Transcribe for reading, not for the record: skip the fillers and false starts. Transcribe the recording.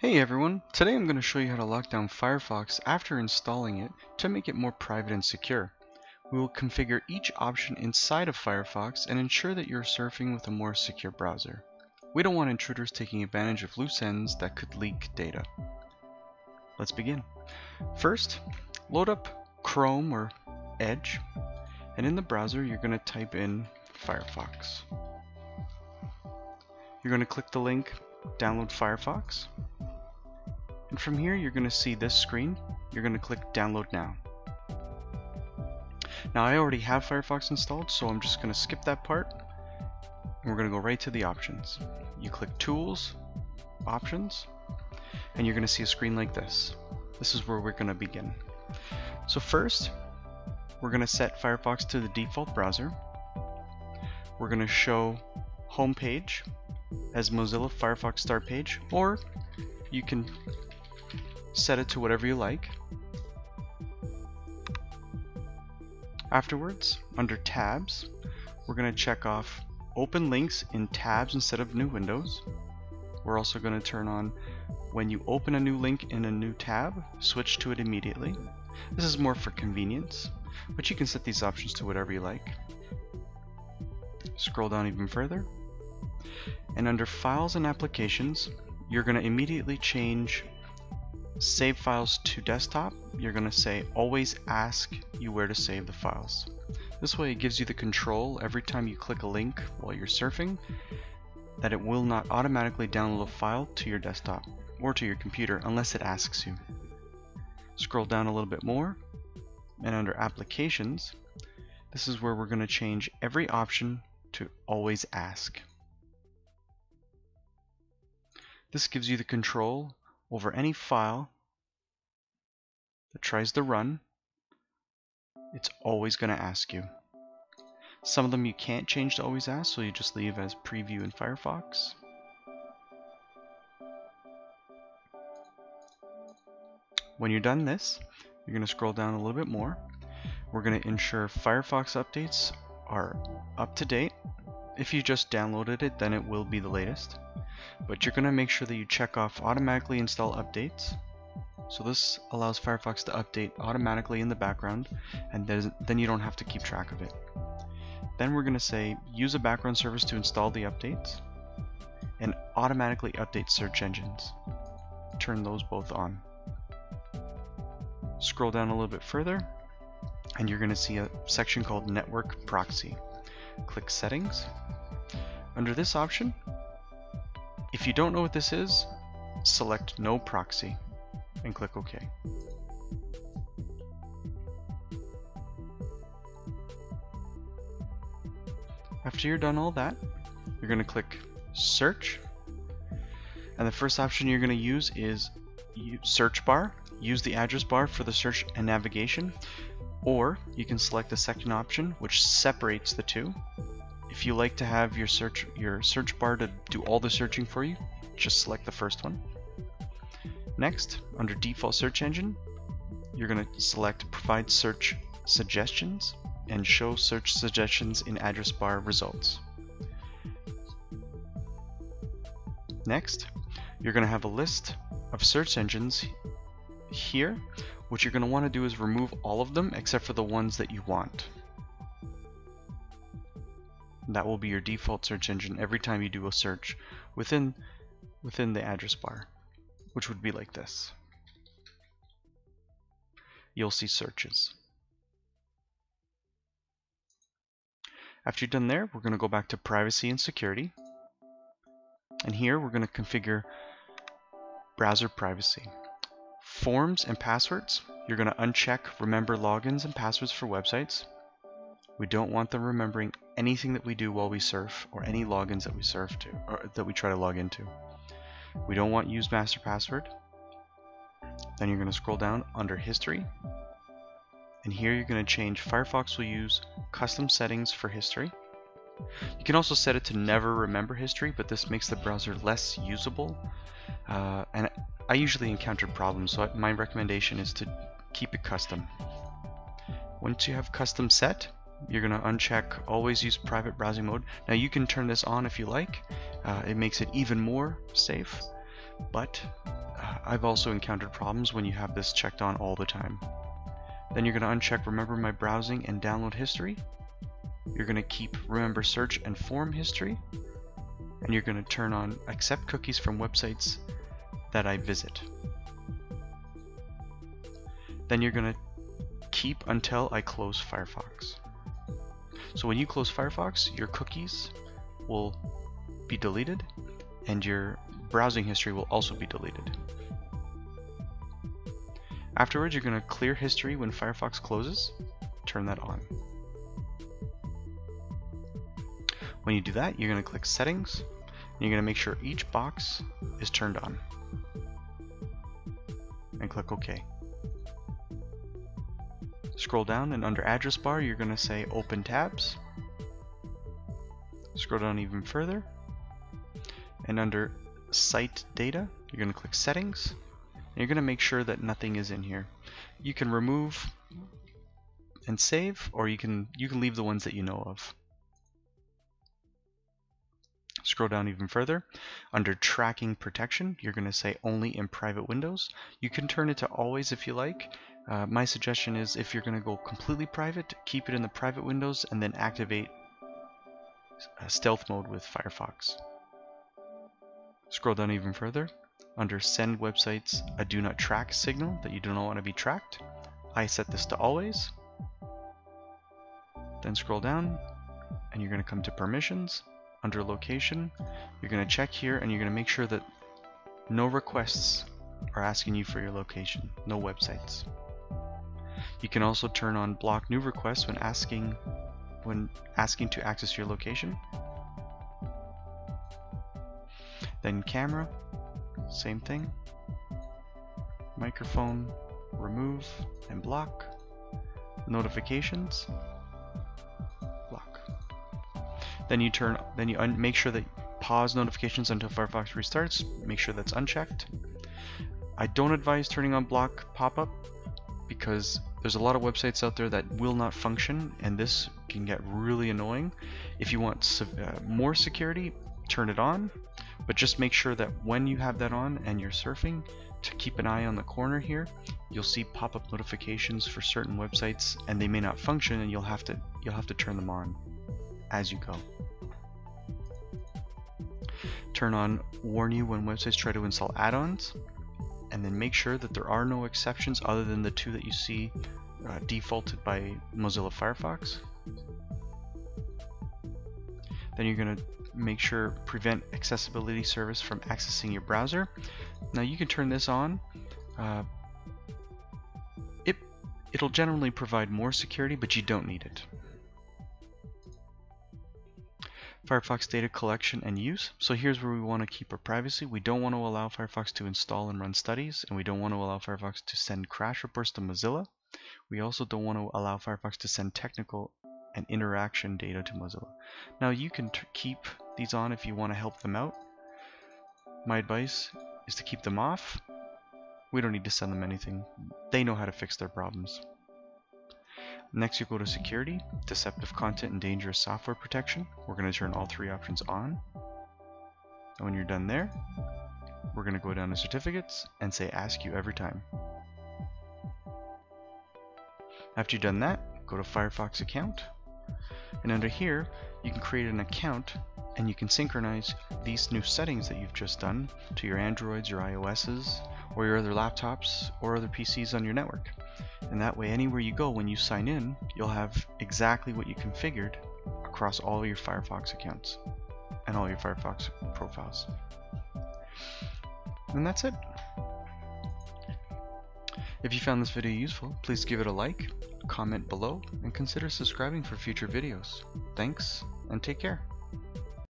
Hey everyone, today I'm going to show you how to lock down Firefox after installing it to make it more private and secure. We will configure each option inside of Firefox and ensure that you're surfing with a more secure browser. We don't want intruders taking advantage of loose ends that could leak data. Let's begin. First, load up Chrome or Edge, and in the browser you're going to type in Firefox. You're going to click the link Download Firefox, and from here you're going to see this screen. You're going to click Download Now. Now I already have Firefox installed, so I'm just going to skip that part, and we're going to go right to the options. You click Tools, Options, and you're going to see a screen like this. This is where we're going to begin. So first, we're going to set Firefox to the default browser. We're going to show home page as Mozilla Firefox Start page, or you can set it to whatever you like. Afterwards, under Tabs, we're going to check off Open Links in Tabs instead of New Windows. We're also going to turn on when you open a new link in a new tab, switch to it immediately. This is more for convenience, but you can set these options to whatever you like. Scroll down even further, and under Files and Applications, you're going to immediately change Save Files to Desktop. You're going to say always ask you where to save the files. This way it gives you the control every time you click a link while you're surfing that it will not automatically download a file to your desktop or to your computer unless it asks you. Scroll down a little bit more, and under Applications, this is where we're going to change every option to always ask. This gives you the control over any file that tries to run. It's always going to ask you. Some of them you can't change to always ask, so you just leave as preview in Firefox. When you're done this, you're going to scroll down a little bit more. We're going to ensure Firefox updates are up to date. If you just downloaded it, then it will be the latest. But you're going to make sure that you check off automatically install updates. So this allows Firefox to update automatically in the background, and then you don't have to keep track of it. Then we're going to say use a background service to install the updates, and automatically update search engines. Turn those both on. Scroll down a little bit further, and you're going to see a section called Network Proxy. Click Settings. Under this option, if you don't know what this is, select No Proxy and click OK. After you're done all that, you're going to click Search, and the first option you're going to use is Search Bar. Use the address bar for the search and navigation, or you can select the second option, which separates the two. If you like to have your search bar to do all the searching for you, just select the first one. Next, under default search engine, you're going to select provide search suggestions and show search suggestions in address bar results. Next, you're going to have a list of search engines here. What you're going to want to do is remove all of them except for the ones that you want. That will be your default search engine every time you do a search within the address bar, which would be like this. You'll see searches. After you're done there, we're going to go back to Privacy and Security, and here we're going to configure browser privacy. Forms and passwords, you're going to uncheck remember logins and passwords for websites. We don't want them remembering anything that we do while we surf, or any logins that we surf to, or that we try to log into. We don't want use master password. Then you're going to scroll down under history, and here you're going to change Firefox will use custom settings for history. You can also set it to never remember history, but this makes the browser less usable, and I usually encounter problems, so my recommendation is to keep it custom. Once you have custom set, you're going to uncheck always use private browsing mode. Now you can turn this on if you like. It makes it even more safe, but I've also encountered problems when you have this checked on all the time. Then you're going to uncheck remember my browsing and download history. You're going to keep remember search and form history, and you're going to turn on accept cookies from websites that I visit. Then you're going to keep until I close Firefox. So when you close Firefox, your cookies will be deleted and your browsing history will also be deleted. Afterwards, you're going to clear history when Firefox closes. Turn that on. When you do that, you're going to click Settings, and you're going to make sure each box is turned on. And click OK. Scroll down, and under address bar, you're going to say Open Tabs. Scroll down even further, and under Site Data, you're going to click Settings. You're going to make sure that nothing is in here. You can remove and save, or you can leave the ones that you know of. Scroll down even further. Under tracking protection, you're going to say only in private windows. You can turn it to always if you like. My suggestion is if you're going to go completely private, keep it in the private windows and then activate stealth mode with Firefox. Scroll down even further. Under send websites a do not track signal that you do not want to be tracked. I set this to always. Then scroll down and you're going to come to permissions. Under location, you're going to check here and you're going to make sure that no requests are asking you for your location, no websites. You can also turn on block new requests when asking to access your location. Then camera, same thing. Microphone, remove and block. Notifications, block. Then you make sure that pause notifications until Firefox restarts. Make sure that's unchecked. I don't advise turning on block pop-up because there's a lot of websites out there that will not function, and this can get really annoying. If you want more security, turn it on. But just make sure that when you have that on and you're surfing, to keep an eye on the corner here, you'll see pop-up notifications for certain websites and they may not function, and you'll have to turn them on as you go. Turn on warn you when websites try to install add-ons, and then make sure that there are no exceptions other than the two that you see defaulted by Mozilla Firefox. Then you're going to make sure prevent accessibility service from accessing your browser. Now you can turn this on. It'll generally provide more security, but you don't need it. Firefox data collection and use. So here's where we want to keep our privacy. We don't want to allow Firefox to install and run studies, and we don't want to allow Firefox to send crash reports to Mozilla. We also don't want to allow Firefox to send technical and interaction data to Mozilla. Now you can keep these on if you want to help them out. My advice is to keep them off. We don't need to send them anything. They know how to fix their problems. Next you go to security, deceptive content and dangerous software protection. We're going to turn all three options on. And when you're done there, we're going to go down to certificates and say ask you every time. After you've done that, go to Firefox account. And under here, you can create an account and you can synchronize these new settings that you've just done to your Androids, your iOS's, or your other laptops or other PCs on your network. And that way, anywhere you go when you sign in, you'll have exactly what you configured across all your Firefox accounts and all your Firefox profiles. And that's it. If you found this video useful, please give it a like, comment below, and consider subscribing for future videos. Thanks, and take care.